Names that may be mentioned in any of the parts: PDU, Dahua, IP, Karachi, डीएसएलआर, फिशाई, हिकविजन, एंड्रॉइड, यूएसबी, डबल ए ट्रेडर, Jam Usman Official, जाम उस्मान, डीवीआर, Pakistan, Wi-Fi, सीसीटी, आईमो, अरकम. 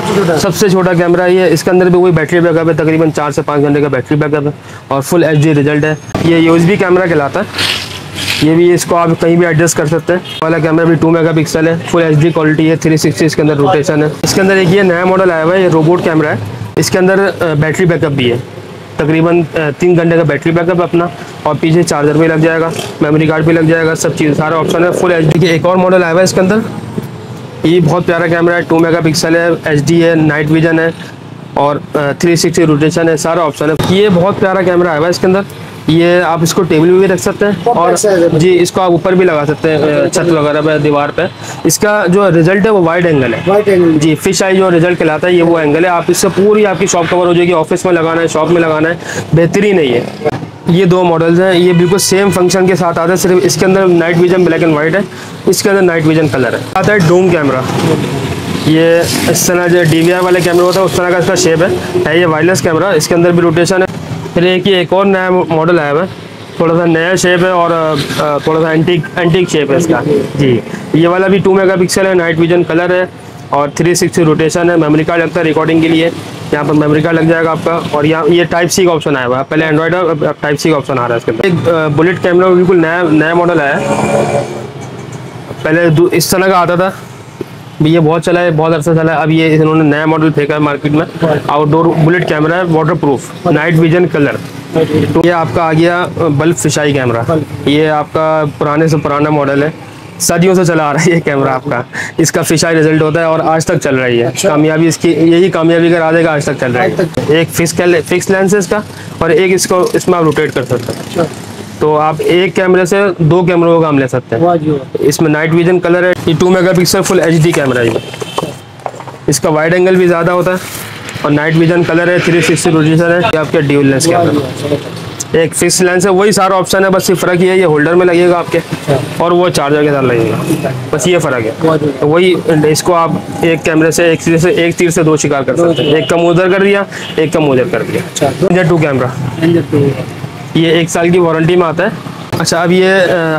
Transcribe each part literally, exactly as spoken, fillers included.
सबसे छोटा कैमरा ये है। इसके अंदर भी वही बैटरी बैकअप है, तकरीबन चार से पाँच घंटे का बैटरी बैकअप है और फुल एच डी रिजल्ट है। ये यूएसबी कैमरा कहलाता है, ये भी इसको आप कहीं भी एडजस्ट कर सकते हैं। वाला कैमरा भी टू मेगा पिक्सल है, फुल एच डी क्वालिटी है, थ्री सिक्सटी इसके अंदर रोटेशन है। इसके अंदर एक ये नया मॉडल आया हुआ है, ये रोबोट कैमरा है। इसके अंदर बैटरी बैकअप भी है, तकरीबन तीन घंटे का बैटरी बैकअप अपना, और पीछे चार्जर भी लग जाएगा, मेमोरी कार्ड भी लग जाएगा, सब चीज़ सारा ऑप्शन है। फुल एच डी के एक और मॉडल आया हुआ है इसके अंदर, ये बहुत प्यारा कैमरा है, टू मेगा पिक्सल है, एच डी है, नाइट विजन है और थ्री सिक्सटी रोटेशन है, सारा ऑप्शन है। ये बहुत प्यारा कैमरा आया हुआ है इसके अंदर, ये आप इसको टेबल भी रख सकते हैं और जी इसको आप ऊपर भी लगा सकते हैं, छत वगैरह पे, दीवार पे। इसका जो रिजल्ट है वो वाइड एंगल है, वाइड एंगल जी फिश आई जो रिजल्ट कहलाता है, ये वो एंगल है। आप इससे पूरी आपकी शॉप कवर हो जाएगी, ऑफिस में लगाना है, शॉप में लगाना है, बेहतरीन है ये। ये दो मॉडल्स हैं, ये बिल्कुल सेम फंक्शन के साथ आते हैं, सिर्फ इसके अंदर night vision black and white है, इसके अंदर नाइट विजन कलर है। आता है डोम कैमरा, ये इस तरह जो डी वी आई वाले कैमरा होता है उस तरह का इसका शेप है, है ये वायरलेस कैमरा, इसके अंदर भी रोटेशन है। फिर एक ये एक और नया मॉडल आया है, थोड़ा सा नया शेप है और थोड़ा सा एंटीक एंटीक शेप है इसका जी। ये वाला भी टू मेगा पिक्सल है, नाइट विजन कलर है और थ्री सिक्सटी रोटेशन है, मेमोरी कार्ड लगता है रिकॉर्डिंग के लिए, यहाँ पर मेमोरी कार्ड लग जाएगा आपका। और यहाँ ये टाइप सी का ऑप्शन आया हुआ है, पहले एंड्रॉइड अब टाइप सी का ऑप्शन आ रहा है इसके अंदर। एक बुलेट कैमरा बिल्कुल नया नया मॉडल आया है, पहले इस तरह का आता था, ये बहुत चला है, बहुत अरसा चला है, अब ये इन्होंने नया मॉडल फेंका है मार्केट में। आउटडोर बुलेट कैमरा है, waterproof, night vision colour. तो ये आपका आ गया बल्ब फिशाई कैमरा, ये आपका पुराने से पुराना मॉडल है, सदियों से चला आ रहा है ये कैमरा आपका, इसका फिशाई रिजल्ट होता है और आज तक चल रही है। अच्छा। कामयाबी इसकी यही कामयाबी का राज है, आज तक चल रहा है। एक फिक्स फिक्स लेंस है इसका और एक इसको इसमें आप रोटेट कर सकते हैं, तो आप एक कैमरे से दो कैमरों का काम ले सकते हैं। इसमें नाइट विजन कलर है, ये two megapixel full H D camera है, इसका वाइड एंगल भी ज़्यादा होता है और नाइट विजन कलर है, थ्री सिक्सटी रोटेशन है। ये आपके ड्यूल लेंस कैमरा, एक फिक्स लेंस है, वही सारा ऑप्शन है, बस ये फ़र्क ये है, ये होल्डर में लगेगा आपके और वो चार्जर के साथ लगेगा, बस ये फ़र्क है। तो वही इसको आप एक कैमरे से एक तीर से एक तीर से दो शिकार कर सकते हैं, एक कम उधर कर दिया, एक कम उधर कर दिया। रेंजर टू कैमरा, ये एक साल की वारंटी में आता है। अच्छा, अब ये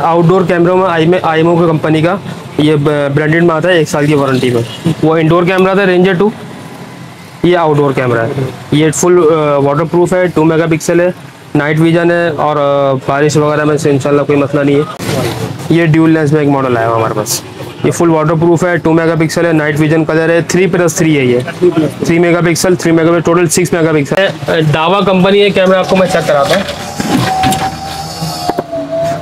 आउटडोर कैमरों में आई में आई एमओ कंपनी का ये ब्रांडेड में आता है, एक साल की वारंटी में। वो इंडोर कैमरा था रेंजर टू, ये आउटडोर कैमरा है, ये फुल वाटरप्रूफ है, टू मेगा पिक्सल है, नाइट विजन है और बारिश वगैरह में से इंशाल्लाह कोई मसला नहीं है। ये ड्यूल लेंस में एक मॉडल आया हुआ हमारे पास, ये फुल वाटरप्रूफ है, टू मेगा पिक्सल है, नाइट विजन कलर है, थ्री प्लस थ्री है, ये three megapixel three mega total six megapixel. दावा कंपनी है कैमरा, आपको मैं चेक कराता हूँ।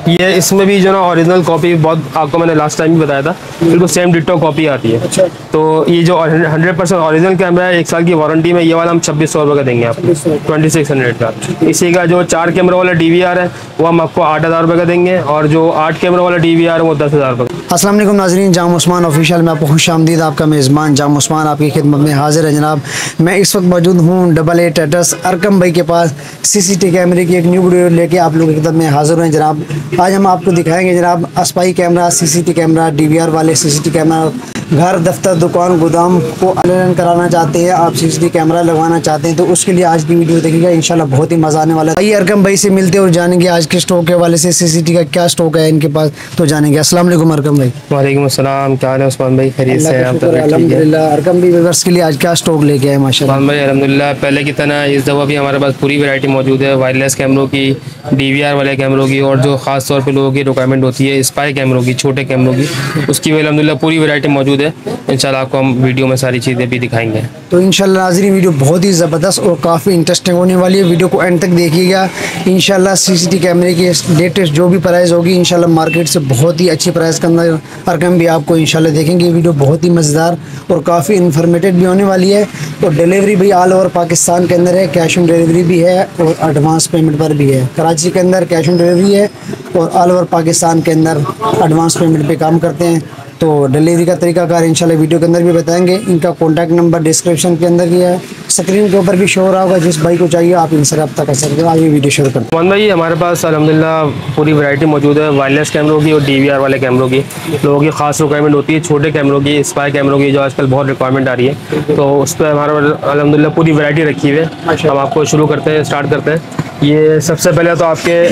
ये इसमें भी जो ना ओरिजिनल कॉपी, बहुत आपको मैंने लास्ट टाइम भी बताया था, बिल्कुल सेम डिटो कॉपी आती है। अच्छा। तो ये जो हंड्रेड परसेंट ओरिजिनल कैमरा है, एक साल की वारंटी में, ये वाला हम छब्बीस सौ रुपये का देंगे आपको, ट्वेंटी सिक्स हंड्रेड का। इसी का जो चार कैमरा वाला डी वी आर है वो हम आपको आठ हज़ार रुपये का देंगे और जो आठ कैमरा वाला डी वी आर है वो दस हज़ार रुपये। अस्सलाम वालेकुम नाज़रीन, जाम उस्मान ऑफिशियल में आपको खुश आमदीद। आपका मेज़बान जाम उस्मान आपकी खिदमत में हाजिर है जनाब। मैं इस वक्त मौजूद हूँ डबल एट एड्रेस अरकम भाई के पास, सी सी टी कैमरे की एक न्यू वीडियो लेके आप लोगों की खिदमत में हाजिर हैं जनाब। आज हम आपको दिखाएंगे जनाब spy camera, सीसीटी camera, डीवीआर वाले सीसीटी कैमरा। घर दफ्तर दुकान गोदाम को अलर्न कराना चाहते हैं आप, सीसीटी कैमरा लगवाना चाहते हैं, तो उसके लिए आज की वीडियो देखिएगा, इंशाल्लाह बहुत ही मज़ा आने वाला है। आइए अरकम भाई से मिलते और जानेंगे आज के स्टॉक के वाले से, सीसीटी का क्या स्टॉक है इनके पास, तो जानेंगे। अस्सलाम वालेकुम अरकम भाई। वालेकुम अस्सलाम, क्या हाल है उस्मान भाई? खैरियत से हैं आप? अल्हम्दुलिल्लाह। अरकम भाई व्यूअर्स के लिए आज क्या स्टॉक लेके आए? माशाल्लाह भाई अल्हम्दुलिल्लाह, पहले की तरह इस दफ़ा भी हमारे पास पूरी वैरायटी मौजूद है, वायरलेस कैमरों की, डीवीआर वाले कैमरों की और जो खास तौर पे लोगों की रिक्वायरमेंट होती है स्पाई कैमरों की, छोटे कैमरों की, उसकी भी अलहमदिल्ला पूरी वैरायटी मौजूद है। इंशाल्लाह आपको हम वीडियो में सारी चीज़ें भी दिखाएंगे। तो इंशाल्लाह नाज़रीन वीडियो बहुत ही ज़बरदस्त और काफ़ी इंटरेस्टिंग होने वाली है, वीडियो को एंड तक देखिएगा। इंशाल्लाह सीसीटी कैमरे की लेटेस्ट जो भी प्राइस होगी इंशाल्लाह मार्केट से बहुत ही अच्छी प्राइस के अंदर अरकम भी आपको इंशाल्लाह देखेंगे। वीडियो बहुत ही मज़ेदार और काफ़ी इन्फॉर्मेटिव भी होने वाली है और डिलीवरी भी ऑल ओवर पाकिस्तान के अंदर है, कैश ऑन डिलीवरी भी है और एडवांस पेमेंट पर भी है। कराची के अंदर कैश ऑन डिलीवरी है और ऑल ओवर पाकिस्तान के अंदर एडवांस पेमेंट पे काम करते हैं। तो डिलीवरी का तरीकाकार इंशाल्लाह वीडियो के अंदर भी बताएंगे। इनका कॉन्टैक्ट नंबर डिस्क्रिप्शन के अंदर दिया है, स्क्रीन के ऊपर भी शो हो रहा होगा, जिस भाई को चाहिए आप इनसे रब्ता कर सकते हो। आइए वीडियो शुरू करते हैं। मोहन भाई हमारे पास अल्हम्दुलिल्लाह पूरी वैरायटी मौजूद है, वायरलेस कैमरों की और डीवीआर वाले कैमरों की, लोगों की खास रिक्वायरमेंट होती है, छोटे कैमरों की, स्पाई कैमरों की जो आजकल बहुत रिक्वायरमेंट आ रही है, तो उस पर हमारे अल्हम्दुलिल्लाह पूरी वैरायटी रखी हुई है। हम आपको शुरू करते हैं, स्टार्ट करते हैं। ये सबसे पहले तो आपके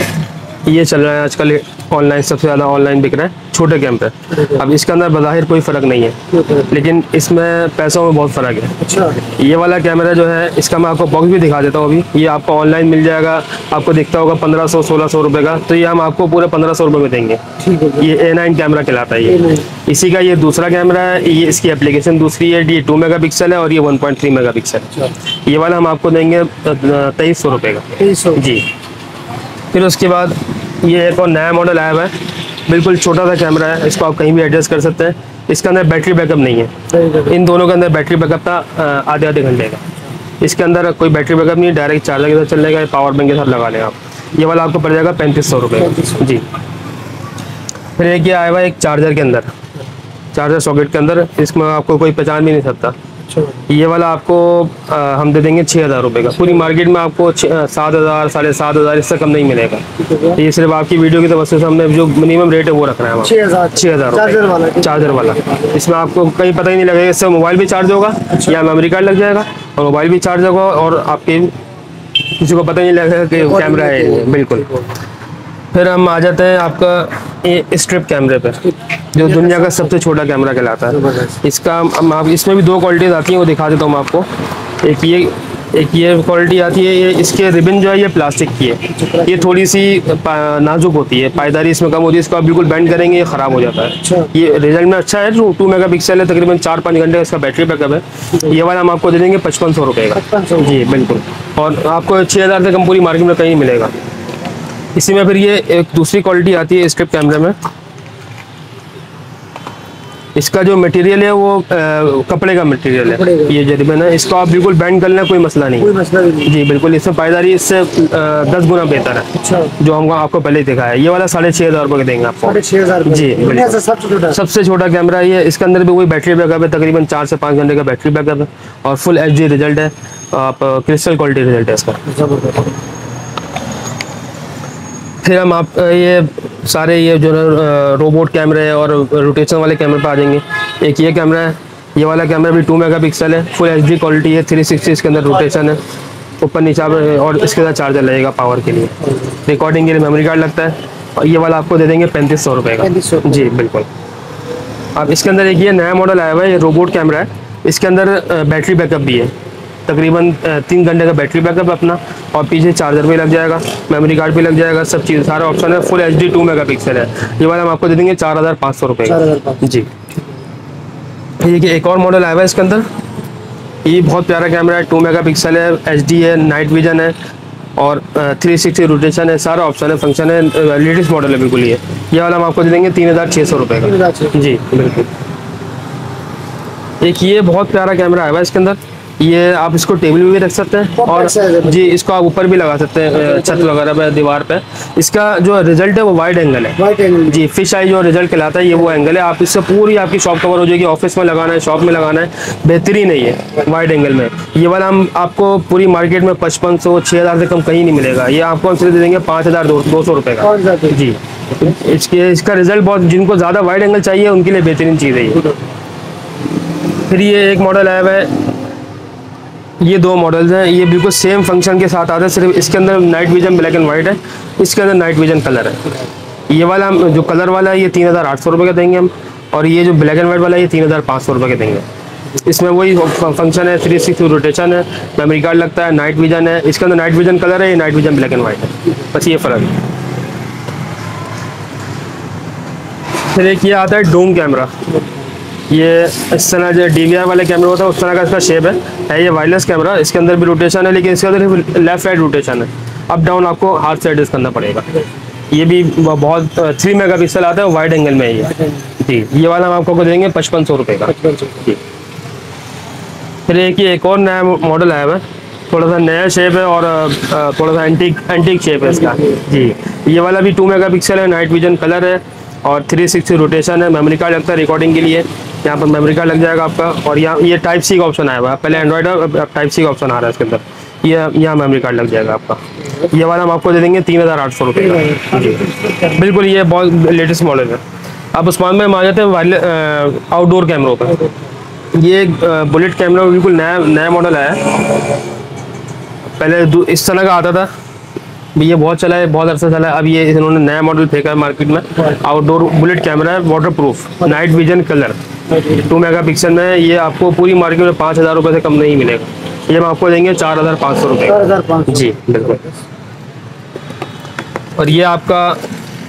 ये चल रहा है आजकल ऑनलाइन सबसे ज़्यादा ऑनलाइन बिक रहे हैं छोटे गेम पे। अब इसके अंदर बज़ाहिर कोई फ़र्क नहीं है, लेकिन इसमें पैसों में बहुत फ़र्क है। अच्छा। ये वाला कैमरा जो है इसका मैं आपको बॉक्स भी दिखा देता हूँ अभी। ये आपको ऑनलाइन मिल जाएगा, आपको दिखता होगा पंद्रह सौ सोलह सौ रुपये का, तो ये हम आपको पूरे पंद्रह सौ रुपये में देंगे। ये ए नाइन कैमरा कहलाता है ये। इसी का ये दूसरा कैमरा है, ये इसकी एप्लीकेशन दूसरी है, ये टू मेगा पिक्सल है और ये one point three megapixel. ये वाला हम आपको देंगे तेईस सौ रुपये का जी। फिर उसके बाद ये एक और नया मॉडल आया हुआ है, बिल्कुल छोटा सा कैमरा है, इसको आप कहीं भी एडजस्ट कर सकते हैं। इसके अंदर बैटरी बैकअप नहीं है, इन दोनों के अंदर बैटरी बैकअप था आधे आधे घंटे का। इसके अंदर कोई बैटरी बैकअप नहीं, डायरेक्ट चार्जर के साथ चलने का, पावर बैंक के साथ लगा लें आप। ये वाला आपको पड़ जाएगा पैंतीस सौ रुपये जी। फिर एक ये आया हुआ है एक चार्जर के अंदर, चार्जर सॉकेट के अंदर, इसमें आपको कोई पहचान भी नहीं सकता। ये वाला आपको आ, हम दे देंगे छः हज़ार रुपये का। पूरी मार्केट में आपको सात हज़ार साढ़े सात हज़ार इससे कम नहीं मिलेगा। ये सिर्फ आपकी वीडियो की तरफ से हमने जो मिनिमम रेट है वो रखना है, छः हज़ार छः हज़ार चार्जर वाला चार्जर वाला इसमें आपको कहीं पता ही नहीं लगेगा। इससे मोबाइल भी चार्ज होगा, या मेमोरी कार्ड लग जाएगा और मोबाइल भी चार्ज होगा, और आपके किसी को पता नहीं लगेगा कि कैमरा है। बिल्कुल। फिर हम आ जाते हैं आपका स्ट्रिप कैमरे पर, जो दुनिया का सबसे छोटा कैमरा कहलाता है। इसका हम आप इसमें भी दो क्वालिटीज आती हैं, वो दिखा देता हूँ आपको। एक ये एक ये क्वालिटी आती है, ये इसके रिबन जो है ये प्लास्टिक की है, ये थोड़ी सी नाजुक होती है, पायदारी इसमें कम होती है। इसको आप बिल्कुल बैंड करेंगे ये ख़राब हो जाता है। ये रिजल्ट में अच्छा है, टू टू मेगा पिक्सल है, तकरीबन चार पाँच घंटे इसका बैटरी बैकअप है। ये वाला हम आपको दे देंगे पचपन सौ रुपये का जी। बिल्कुल। और आपको छः हज़ार से कम पूरी मार्केट में कहीं मिलेगा। इसी में फिर ये एक दूसरी क्वालिटी आती है स्ट्रिप कैमरे में। इसका जो मटेरियल है वो आ, कपड़े का मटेरियल है, ये जरिबन है। इसको आप बिल्कुल बैंड कर लें, कोई मसला नहीं, कोई मसला नहीं। जी बिल्कुल। इससे पायदारी इससे आ, दस गुना बेहतर है। अच्छा। जो हमको आपको पहले ही दिखाया है। ये वाला साढ़े छः हज़ार रुपये देंगे आपको, छः हज़ार जी। सबसे छोटा कैमरा ये है, इसके अंदर भी वही बैटरी बैकअप है, तकरीबन चार से पाँच घंटे का बैटरी बैकअप है, और फुल एच डी रिजल्ट है, आप क्रिस्टल क्वालिटी रिजल्ट है इसका। फिर हम आप ये सारे ये जो है रोबोट कैमरे और रोटेशन वाले कैमरे पर आ जाएंगे। एक ये कैमरा है, ये वाला कैमरा भी टू मेगा पिक्सल है, फुल एच डी क्वालिटी है, थ्री सिक्सटी इसके अंदर रोटेशन है, ऊपर नीचे, और इसके साथ चार्जर लगेगा पावर के लिए, रिकॉर्डिंग के लिए मेमोरी कार्ड लगता है। और ये वाला आपको दे देंगे पैंतीस सौ रुपये का जी। बिल्कुल। अब इसके अंदर एक ये नया मॉडल आया हुआ है, ये रोबोट कैमरा है, इसके अंदर बैटरी बैकअप भी है, तकरीबन तीन घंटे का बैटरी बैकअप अपना, और पीछे चार्जर भी लग जाएगा, मेमोरी कार्ड भी लग जाएगा, सब चीज़ सारा ऑप्शन है, full H D two megapixel है। ये वाला हम आपको दे देंगे चार हज़ार पाँच सौ रुपये का जी। ठीक है। एक और मॉडल आया हुआ है इसके अंदर, ये बहुत प्यारा कैमरा है, टू मेगा पिक्सल है, एच डी है, नाइट विजन है, और थ्री सिक्सटी रोटेशन है, सारा ऑप्शन है, फंक्शन है, लेटेस्ट मॉडल है बिल्कुल ये। ये वाला हम आपको दे देंगे तीन हज़ार छः सौ रुपये का जी। बिल्कुल। एक ये बहुत प्यारा कैमरा आया हुआ है इसके अंदर, ये आप इसको टेबल में भी रख सकते हैं, और जी इसको आप ऊपर भी लगा सकते हैं, छत वगैरह पे, दीवार पे। इसका जो रिजल्ट है वो वाइड एंगल है, वाइड एंगल जी, फिश आई जो रिजल्ट कहलाता है, ये वो एंगल है। आप इससे पूरी आपकी शॉप कवर हो जाएगी, ऑफिस में लगाना है, शॉप में लगाना है, बेहतरीन है ये वाइड एंगल में। ये वाला हम आपको पूरी मार्केट में पचपन सौ छः हज़ार से कम कहीं नहीं मिलेगा। ये आपको हम सिर्फ दे देंगे पाँच हज़ार दो सौ रुपये का जी। इसके इसका रिजल्ट बहुत, जिनको ज़्यादा वाइड एंगल चाहिए उनके लिए बेहतरीन चीज़ है ये। फिर ये एक मॉडल आया हुआ है, ये दो मॉडल्स हैं, ये बिल्कुल सेम फंक्शन के साथ आते हैं, सिर्फ इसके अंदर night vision black and white है, इसके अंदर नाइट विजन कलर है। ये वाला हम जो कलर वाला है ये तीन हज़ार आठ सौ रुपये का देंगे हम, और ये जो ब्लैक एंड वाइट वाला है ये तीन हज़ार पाँच सौ रुपये का देंगे। इसमें वही फंक्शन है, थ्री सिक्स रोटेशन है, मेमोरी कार्ड लगता है, नाइट विजन है, इसके अंदर नाइट विजन कलर है, ये night vision black and white है, बस ये फ़र्क है। फिर एक ये आता है डूम कैमरा, ये इस तरह जो डी वी आर वाले कैमरा होता है उस तरह का इसका शेप है, है ये वायरलेस कैमरा, इसके अंदर भी रोटेशन है, लेकिन इसके अंदर लेफ्ट साइड रोटेशन है, अप डाउन आपको हाथ से एडजस्ट करना पड़ेगा। ये भी बहुत थ्री मेगा पिक्सल आता है, वाइड एंगल में ये जी। ये वाला हम आपको देंगे पचपन सौ रुपये का जी। फिर एक ये एक और नया मॉडल आया हुआ है, थोड़ा सा नया शेप है और थोड़ा सा एंटीक एंटीक शेप है इसका जी। ये वाला भी टू मेगा पिक्सल है, नाइट विजन कलर है, और थ्री सिक्सटी रोटेशन है, मेमोरी कार्ड लगता है रिकॉर्डिंग के लिए, यहाँ पर मेमोरी कार्ड लग जाएगा आपका, और यहाँ ये टाइप सी का ऑप्शन आया हुआ है, पहले एंड्रॉइड अब टाइप सी का ऑप्शन आ रहा है इसके अंदर, ये यह, यहाँ मेमोरी कार्ड लग जाएगा आपका। ये वाला हम आपको दे देंगे तीन हज़ार आठ सौ रुपये का। बिल्कुल, ये बहुत लेटेस्ट मॉडल है। अब उस्मान में हम आ जाते हैं वायरले आउटडोर कैमरों पर। ये बुलेट कैमरा बिल्कुल नया नया मॉडल आया है, पहले इस तरह का आता था, ये बहुत चला है, बहुत अरसा चला है। अब ये इन्होंने नया मॉडल फेंका है मार्केट में, आउटडोर बुलेट कैमरा है, waterproof, night vision colour, two megapixel में। ये आपको पूरी मार्केट में पाँच हज़ार रुपये से कम नहीं मिलेगा। ये हम आपको देंगे चार हज़ार पाँच सौ रुपये जी बिल्कुल। और ये आपका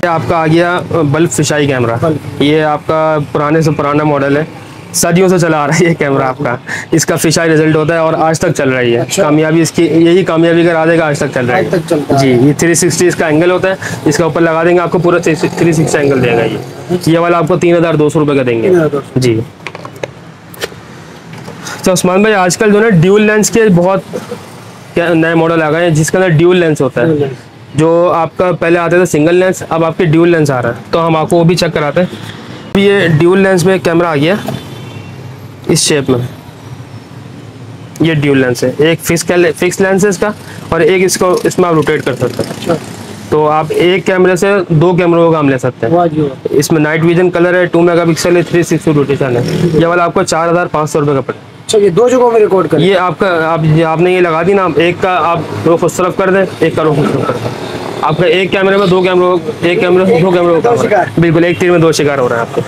ये आपका आ गया बल्ब फिशाई कैमरा। ये आपका पुराने से पुराना मॉडल है, सदियों से चला आ रहा है ये कैमरा आपका। इसका फिशाई रिजल्ट होता है और आज तक चल रही है। अच्छा। कामयाबी इसकी यही कामयाबी का राज है, आज तक चल रहा है जी। ये थ्री सिक्स्टी इसका एंगल होता है, इसका ऊपर लगा देंगे आपको पूरा थ्री सिक्स्टी एंगल देगा ये। ये वाला आपको तीन हज़ार दो सौ रुपये का देंगे जी। अच्छा उस्मान भाई, आजकल जो है ड्यूल लेंस के बहुत नए मॉडल आ गए हैं जिसके अंदर ड्यूल लेंस होता है। जो आपका पहले आते थे सिंगल लेंस, अब आपके ड्यूल लेंस आ रहा है, तो हम आपको वो भी चेक कराते हैं। ये ड्यूल लेंस में कैमरा आ गया इस शेप में। ये ड्यूल लेंस है, एक फिक्स फिक्स लेंस है इसका और एक इसको इसमें आप रोटेट कर सकते हैं। तो आप एक कैमरे से दो कैमरों का हम ले सकते हैं। इसमें नाइट विजन कलर है, टू मेगा पिक्सल है, थ्री सिक्सटी रोटेशन है। ये वाला आपको चार हज़ार पाँच सौ रुपये का पड़ेगा। ये दो जगहों में रिकॉर्ड कर, ये आपका आप आपने ये लगा दी ना, एक का आप रोक उस तरफ कर दें, एक का रोक उस तरफ कर दें। आपका एक कैमरे में दो कैमरे, एक कैमरे में दो कैमरे होगा बिल्कुल, एक तीर में दो शिकार हो रहा है आपको।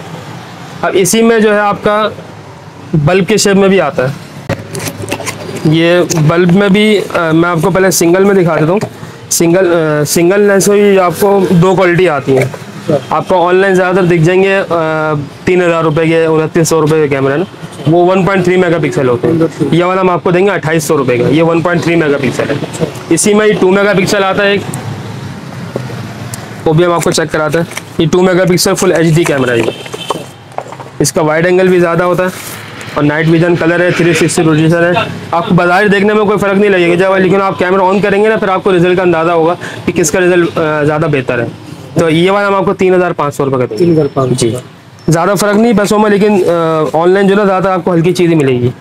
अब इसी में जो है आपका बल्ब के शेप में भी आता है। ये बल्ब में भी आ, मैं आपको पहले सिंगल में दिखा देता हूँ। सिंगल आ, सिंगल लेंस में भी आपको दो क्वालिटी आती है। आपको ऑनलाइन ज़्यादातर दिख जाएंगे तीन हज़ार रुपये के, उनतीस सौ रुपये के कैमरा ना, वो वन पॉइंट थ्री मेगापिक्सल होते हैं। ये वाला हम आपको देंगे अट्ठाईस सौ रुपये का, ये वन पॉइंट थ्री मेगापिक्सल है। इसी में ही टू मेगापिक्सल आता है एक, वो भी हम आपको चेक कराते हैं। ये two megapixel full HD camera है, इसका वाइड एंगल भी ज़्यादा होता है और नाइट विजन कलर है, थ्री सिक्सटी रोटेशन है। आपको बाजार देखने में कोई फ़र्क नहीं लगेगा जब, लेकिन आप कैमरा ऑन करेंगे ना फिर आपको रिजल्ट का अंदाज़ा होगा कि किसका रिजल्ट ज़्यादा बेहतर है। तो ये वाला हम आपको तीन हज़ार पाँच सौ रुपये का, तीन हज़ार पाँच जी। ज़्यादा फ़र्क नहीं पैसों में, लेकिन ऑनलाइन जो ना ज़्यादा आपको हल्की चीज़ें मिलेगी।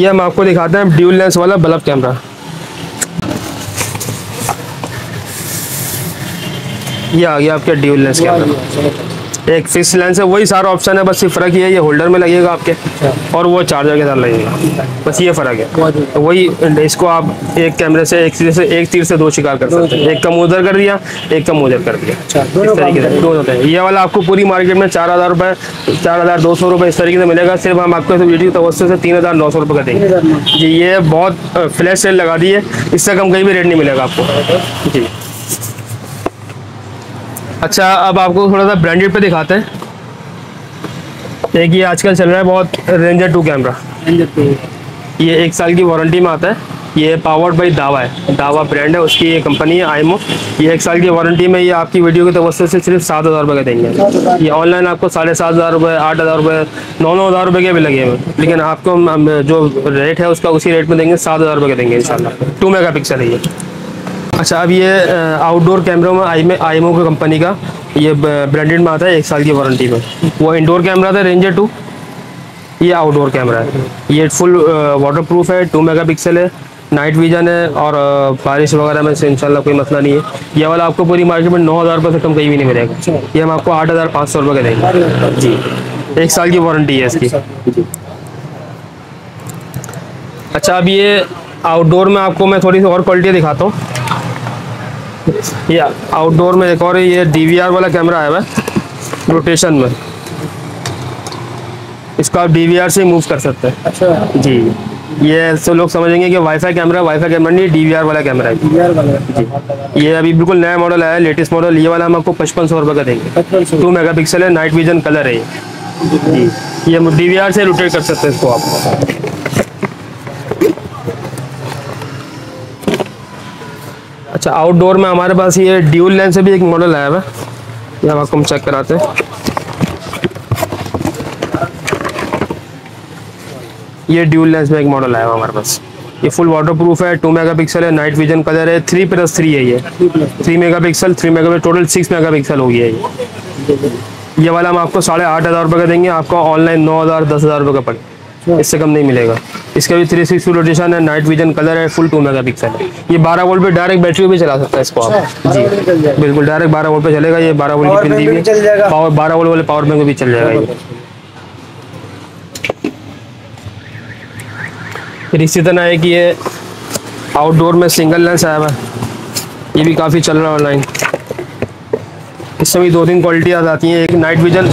ये हम आपको दिखाते हैं ड्यूल लेंस वाला बल्ब कैमरा। ये आ गया आपका ड्यूल लेंस कैमरा, एक फिक्स लेंस है, वही सारा ऑप्शन है, बस ये फ़र्क ये है ये होल्डर में लगेगा आपके और वो चार्जर के साथ लगेगा, बस ये फ़र्क है। तो वही इसको आप एक कैमरे से एक तीर से एक तीर से दो शिकार कर सकते हैं, एक कम उधर कर दिया, एक कम उधर कर दिया, इस तरीके से दो होते हैं। ये वाला आपको पूरी मार्केट में चार हज़ार रुपये, चार हज़ार दो सौ रुपये इस तरीके से मिलेगा। सिर्फ हम आपको वीडियो तवस्सुल से तीन हज़ार नौ सौ रुपये का देंगे जी। ये बहुत फ्लैश सेल लगा दी है, इससे कम कहीं भी रेट नहीं मिलेगा आपको जी। अच्छा अब आपको थोड़ा सा ब्रांडेड पे दिखाते हैं। एक ये आजकल चल रहा है बहुत, रेंजर टू कैमरा, ये एक साल की वारंटी में आता है। ये पावर्ड बाई दावा है, दावा ब्रांड है, उसकी ये कंपनी है आईमो। ये एक साल की वारंटी में ये आपकी वीडियो के तवस्सुल से सिर्फ सात हज़ार रुपये का देंगे। ये ऑनलाइन आपको साढ़े सात हज़ार रुपये, आठ हज़ार रुपये, नौ नौ हज़ार रुपये के भी लगे हुए, लेकिन आपको हम जो रेट है उसका उसी रेट में देंगे, सात हज़ार रुपये का देंगे इंशाल्लाह। टू मेगा पिक्सल है ये। अच्छा अब ये आउटडोर कैमरों में आई में आईमो की कंपनी का ये ब्रांडेड में आता है, एक साल की वारंटी में। वो इंडोर कैमरा था रेंजर टू, ये आउटडोर कैमरा है। ये फुल वाटरप्रूफ है, टू मेगापिक्सल है, नाइट विजन है और बारिश वगैरह में से इंशाल्लाह कोई मसला नहीं है। ये वाला आपको पूरी मार्केट में नौ हज़ार रुपये से कम कहीं भी नहीं मिलेगा। ये हम आपको आठ हज़ार पाँच सौ रुपये का देंगे जी, एक साल की वारंटी है इसकी। अच्छा अब ये आउटडोर में आपको मैं थोड़ी सी और क्वालिटी दिखाता हूँ। ये आउटडोर में एक और है, ये डीवीआर वाला कैमरा आया हुआ है रोटेशन में, इसको आप डीवीआर से मूव कर सकते हैं। अच्छा जी, ये सब लोग समझेंगे कि वाईफाई कैमरा, वाईफाई कैमरा नहीं, डीवीआर वाला कैमरा है जी। ये अभी बिल्कुल नया मॉडल आया है, लेटेस्ट मॉडल। ये वाला हम आपको पचपन सौ रुपये का देंगे, टू मेगा पिक्सल है, नाइट विजन कलर है ये। ये डीवीआर से रोटेट कर सकते हैं इसको आप। अच्छा आउटडोर में हमारे पास ये ड्यूल लेंस से भी एक मॉडल आया हुआ है, ये हम आपको चेक कराते हैं। ये ड्यूल लेंस में एक मॉडल आया हुआ हमारे पास, ये फुल वाटरप्रूफ है, टू मेगापिक्सल है, नाइट विजन कलर है, थ्री प्लस थ्री है ये, three megapixel, three megapixel total six megapixel हो गया ये। ये वाला हम आपको साढ़े आठ हज़ार रुपये का देंगे, आपका ऑनलाइन नौ हज़ार दस हज़ार रुपये का पड़ेगा, इससे कम नहीं मिलेगा। इसका भी थ्री सिक्सटी रोटेशन है, नाइट विजन कलर है, फुल टू मेगा पिक्सल है। ये बारह वोल्ट पे डायरेक्ट बैटरी भी चला सकता है इसको आप जी, बिल्कुल डायरेक्ट बारह वोल्ट पे चलेगा। ये बारह वोल्ट की पिन भी चल जाएगा, पावर बारह वोल्ट वाले पावर बैंक भी चल जाएगा ये। फिर इसी तरह है कि ये आउटडोर में सिंगल लेंस आया हुआ है, ये भी काफ़ी चल रहा है ऑनलाइन। इसमें भी दो तीन क्वालिटी आ जाती हैं, एक नाइट विजन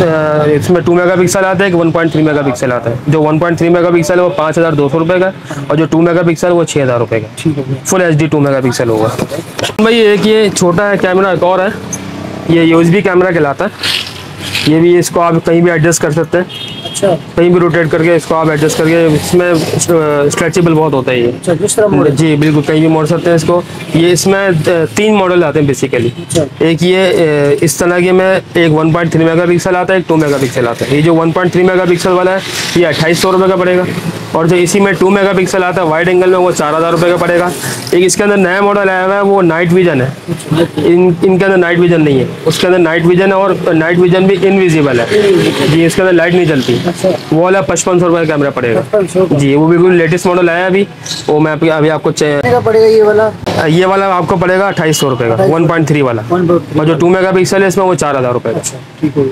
इसमें टू मेगा पिक्सल आता है, एक one point three megapixel आता है। जो one point three megapixel है वो पाँच हज़ार दो सौ रुपये का, और जो टू मेगा पिक्सल वो छः हज़ार रुपये का। ठीक है, full H D two megapixel होगा भाई। एक ये छोटा है कैमरा, एक और है ये यू एस बी कैमरा कहलाता है। ये भी इसको आप कहीं भी एडजस्ट कर सकते हैं, कहीं भी रोटेट करके इसको आप एडजस्ट करके, इसमें स्ट्रेचेबल बहुत होता है ये जी, बिल्कुल कहीं भी मोड़ सकते हैं इसको। ये इसमें तीन मॉडल आते हैं बेसिकली, एक ये इस तरह के में एक वन पॉइंट थ्री मेगापिक्सल आता है, एक टू मेगापिक्सल आता है। ये जो वन पॉइंट थ्री मेगापिक्सल वाला है ये अट्ठाईस सौ रुपये का पड़ेगा, और जो इसी में टू मेगापिक्सल आता है वाइड एंगल में वो चार हज़ार रुपये का पड़ेगा। एक इसके अंदर नया मॉडल आया हुआ है वो नाइट विजन है, इन इनके अंदर नाइट विजन नहीं है, उसके अंदर नाइट विजन है, और नाइट विजन भी इनविजिबल है जी, इसके अंदर लाइट नहीं चलती। वो वाला पचपन सौ रुपये का कैमरा पड़ेगा जी, वो बिल्कुल लेटेस्ट मॉडल आया अभी, वो मैं अभी आपको पड़ेगा। ये वाला ये वाला आपको पड़ेगा अट्ठाईस सौ रुपये का वन पॉइंट थ्री वाला, और जो टू मेगा पिक्सल है इसमें वो चार हज़ार रुपये का।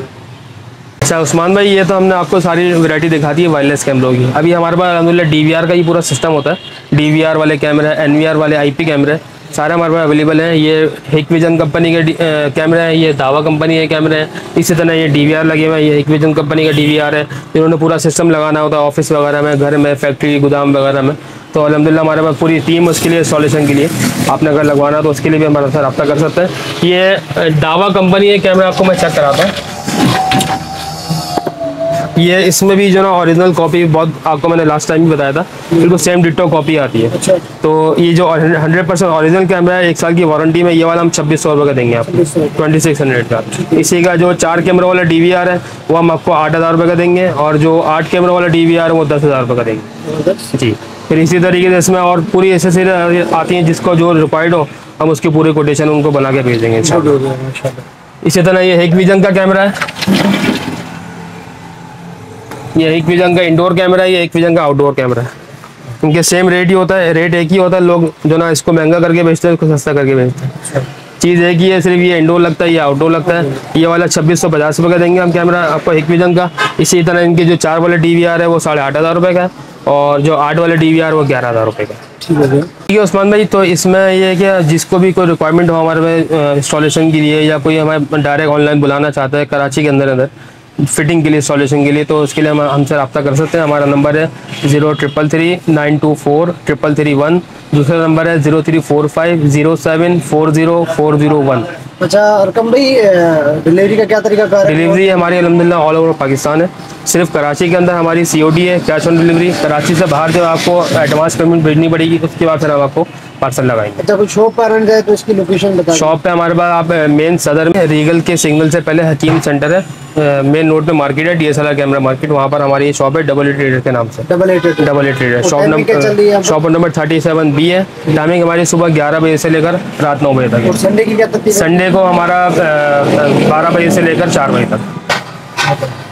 अच्छा उस्मान भाई, ये तो हमने आपको सारी वैरायटी दिखा दी है वायरलेस कैमरों की। अभी हमारे पास अलहमदिल्ला डीवीआर का ही पूरा सिस्टम होता है, डीवीआर वाले कैमरे, एनवीआर वाले, आईपी कैमरे सारे हमारे पास अवेलेबल हैं। ये हिकविजन कंपनी के कैमरे हैं, ये दावा कंपनी के कैमरे हैं, इसी तरह ये डीवीआर लगे हुए हैं, ये हिकविजन कंपनी का डीवीआर है। इन्होंने पूरा सिस्टम लगाना होता है ऑफिस वगैरह में, घर में, फैक्ट्री, गोदाम वगैरह में। तो अलहमदिल्ला हमारे पास पूरी टीम उसके लिए इंस्टॉलेशन के लिए, आपने अगर लगवाना तो उसके लिए भी हमारा साथ रब्ता कर सकते हैं। ये दावा कंपनी के कैमरा आपको मैं चेक कराता हूँ। ये इसमें भी जो ना ओरिजिनल कॉपी, बहुत आपको मैंने लास्ट टाइम भी बताया था, बिल्कुल सेम डिटो कॉपी आती है। अच्छा। तो ये जो हंड्रेड परसेंट ओरिजिनल कैमरा है, एक साल की वारंटी में ये वाला हम छब्बीस सौ रुपये का देंगे आपको, ट्वेंटी सिक्स हंड्रेड का। इसी का जो चार कैमरा वाला डीवीआर है वो हम आपको आठ हज़ार रुपये का देंगे, और जो आठ कैमरा वाला डीवीआर है वो दस हज़ार रुपये का देंगे जी। फिर इसी तरीके से इसमें और पूरी एसेसरी आती हैं, जिसको जो रिक्वायर्ड हो हम उसके पूरे कोटेशन उनको बना के भेज देंगे इंशाल्लाह। इसी तरह ये हिकविजन का कैमरा है, ये हिकविजन का इंडोर कैमरा है, ये हिकविजन का आउटडोर कैमरा है। इनके सेम रेट ही होता है, रेट एक ही होता है, लोग जो ना इसको महंगा करके बेचते हैं, इसको सस्ता करके बेचते हैं, चीज़ एक ही है, सिर्फ ये इंडोर लगता है, ये आउटडोर लगता है। ये वाला छब्बीस सौ पचास रुपये का देंगे हम कैमरा आपको हिकविजन का। इसी तरह इनके जो चार वाले डीवीआर है वो साढ़े आठ हज़ार रुपये का, और जो आठ वाले डीवीआर वो ग्यारह हज़ार रुपये का। ठीक है ठीक है उस्मान भाई, तो इसमें ये है कि जिसको भी कोई रिक्वायरमेंट हो हमारे में इंस्टॉलेशन के लिए, या कोई हमें डायरेक्ट ऑनलाइन बुलाना चाहता है कराची के अंदर अंदर फिटिंग के लिए, सॉल्यूशन के लिए, तो उसके लिए हम हमसे रब्ता कर सकते हैं। हमारा नंबर है zero triple three nine two four triple three one, दूसरा नंबर है zero three four five zero seven four zero four zero one. अच्छा अरकम भाई, डिलीवरी का क्या तरीका कार है? डिलीवरी हमारी अलहमदिल्ला ऑल ओवर पाकिस्तान है, सिर्फ कराची के अंदर हमारी सीओडी है, कैश ऑन डिलीवरी। कराची से बाहर जो आपको एडवांस पेमेंट भेजनी पड़ेगी, उसके बाद फिर हम आपको पार्सल लगाएंगे। अच्छा कोई शॉप पर आना जाए तो इसकी लोकेशन बताइए। शॉप पे हमारे पास आप मेन सदर में रीगल के सिग्नल से पहले हकीम सेंटर है, मेन रोड पे मार्केट है, डीएसएलआर कैमरा मार्केट, वहाँ पर हमारी ये शॉप है डबल ए ट्रेडर के नाम से। डबल ए ट्रेडर डबल ए ट्रेडर shop number shop number thirty seven B है। टाइमिंग हमारी सुबह ग्यारह बजे से लेकर रात नौ बजे तक है। संडे की क्या? संडे को हमारा बारह बजे से लेकर चार बजे तक।